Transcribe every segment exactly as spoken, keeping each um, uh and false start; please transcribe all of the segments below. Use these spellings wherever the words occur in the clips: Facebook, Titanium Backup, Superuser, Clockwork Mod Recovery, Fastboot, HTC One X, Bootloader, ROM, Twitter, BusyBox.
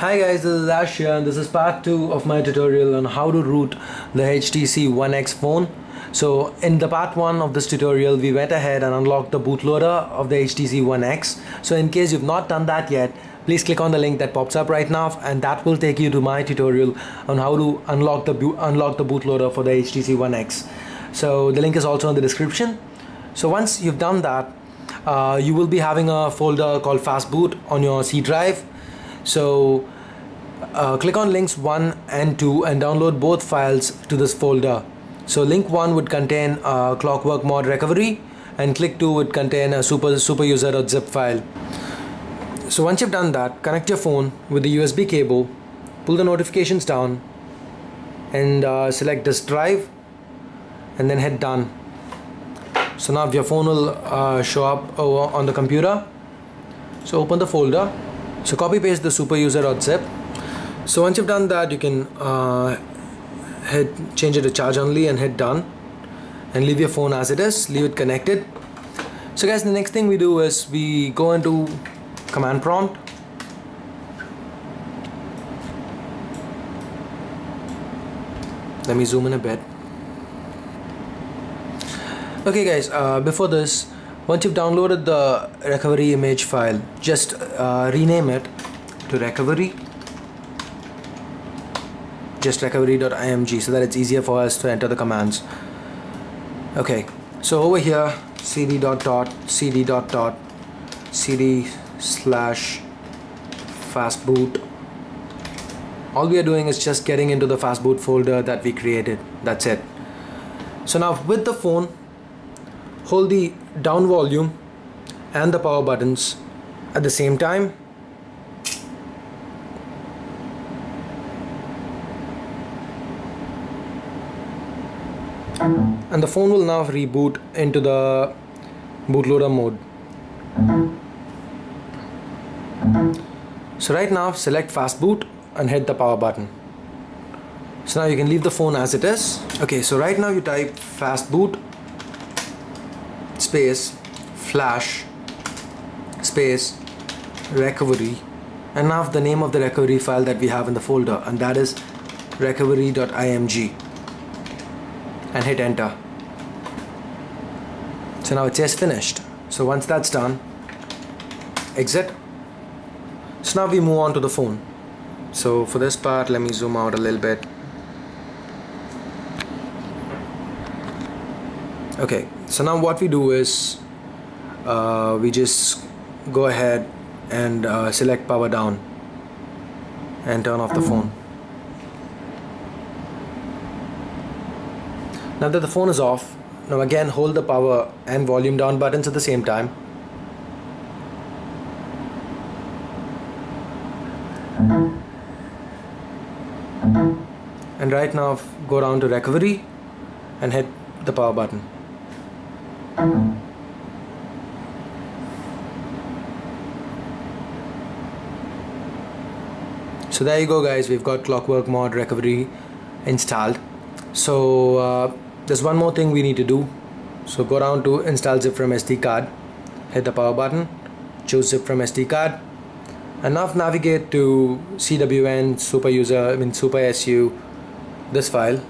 Hi guys, this is Ashya and this is part two of my tutorial on how to root the H T C One X phone. So in the part one of this tutorial we went ahead and unlocked the bootloader of the H T C One X. So in case you've not done that yet, please click on the link that pops up right now and that will take you to my tutorial on how to unlock the, unlock the bootloader for the H T C One X. So the link is also in the description. So once you've done that, uh, you will be having a folder called Fastboot on your C drive. So uh, click on links one and two and download both files to this folder. So link one would contain uh, Clockwork Mod Recovery and click two would contain a super, super user.zip file. So once you've done that, connect your phone with the U S B cable, pull the notifications down and uh, select disk drive and then hit done. So now your phone will uh, show up over on the computer. So open the folder. So copy paste the super user.zip. So once you've done that, you can uh, hit change it to charge only and hit done and leave your phone as it is, leave it connected. So guys, the next thing we do is we go into command prompt. Let me zoom in a bit. Okay guys, uh, before this, once you've downloaded the recovery image file, just uh, rename it to recovery, just recovery dot I M G, so that it's easier for us to enter the commands. Okay, so over here cd dot dot cd dot dot cd slash fastboot. All we are doing is just getting into the fastboot folder that we created, that's it. So now with the phone, hold the down volume and the power buttons at the same time. And the phone will now reboot into the bootloader mode. So right now select fastboot and hit the power button. So now you can leave the phone as it is. Okay, so right now you type fastboot space flash space recovery and now the name of the recovery file that we have in the folder, and that is recovery dot I M G, and hit enter. So now it says finished. So once that's done, exit. So now we move on to the phone. So for this part, let me zoom out a little bit. Okay, so now what we do is uh, we just go ahead and uh, select power down and turn off the phone. Now that the phone is off, now again hold the power and volume down buttons at the same time. And right now go down to recovery and hit the power button. So there you go guys, we've got Clockwork Mod Recovery installed. So uh, there's one more thing we need to do. So go down to install zip from S D card, hit the power button, choose zip from S D card, and now navigate to C W N super user, I mean super S U, this file,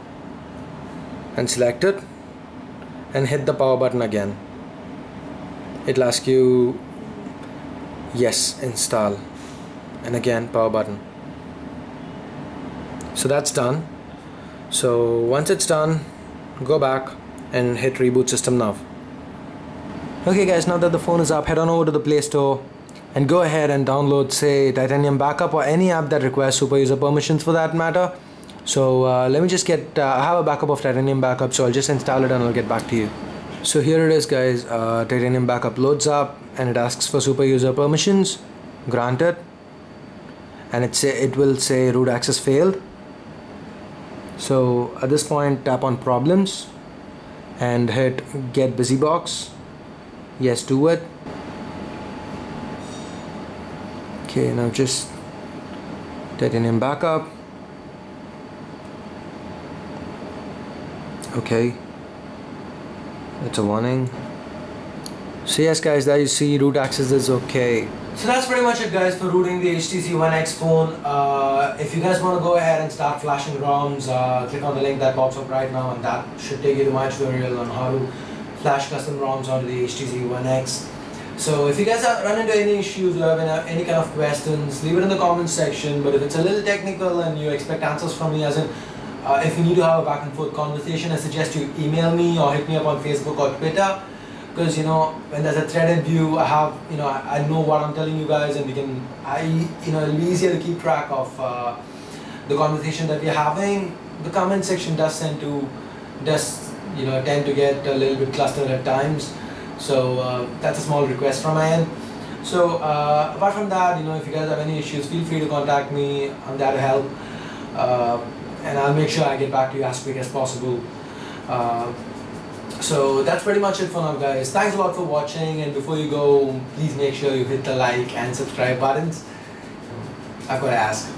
and select it and hit the power button again. It'll ask you yes, install, and again power button. So that's done. So once it's done, go back and hit reboot system now. Okay guys, now that the phone is up, head on over to the Play Store and go ahead and download, say, Titanium Backup or any app that requires super user permissions for that matter. So uh, let me just get, uh, I have a backup of Titanium Backup, so I'll just install it and I'll get back to you. So here it is guys, uh, Titanium Backup loads up and it asks for super user permissions, granted. And it, say, it will say root access failed. So at this point tap on problems and hit get busy box, yes to it. Okay, now just Titanium Backup. Okay, that's a warning. So yes guys, there you see root access is okay. So that's pretty much it, guys, for rooting the H T C One X phone. Uh, if you guys want to go ahead and start flashing ROMs, uh, click on the link that pops up right now, and that should take you to my tutorial on how to flash custom ROMs onto the H T C One X. So if you guys have run into any issues or have any kind of questions, leave it in the comments section. But if it's a little technical and you expect answers from me, as in uh, if you need to have a back and forth conversation, I suggest you email me or hit me up on Facebook or Twitter. Because, you know, when there's a threaded view, I have, you know, I know what I'm telling you guys, and we can, I, you know, it'll be easier to keep track of uh, the conversation that we're having. The comment section does tend to, does, you know, tend to get a little bit clustered at times. So uh, that's a small request from my end. So uh, apart from that, you know, if you guys have any issues, feel free to contact me. I'm there to help, uh, and I'll make sure I get back to you as quick as possible. Uh, So that's pretty much it for now, guys. Thanks a lot for watching, and before you go, please make sure you hit the like and subscribe buttons. I've got to ask.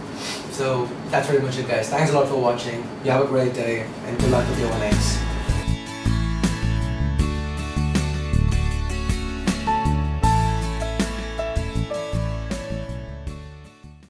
So that's pretty much it, guys. Thanks a lot for watching. You have a great day, and good luck with your One X.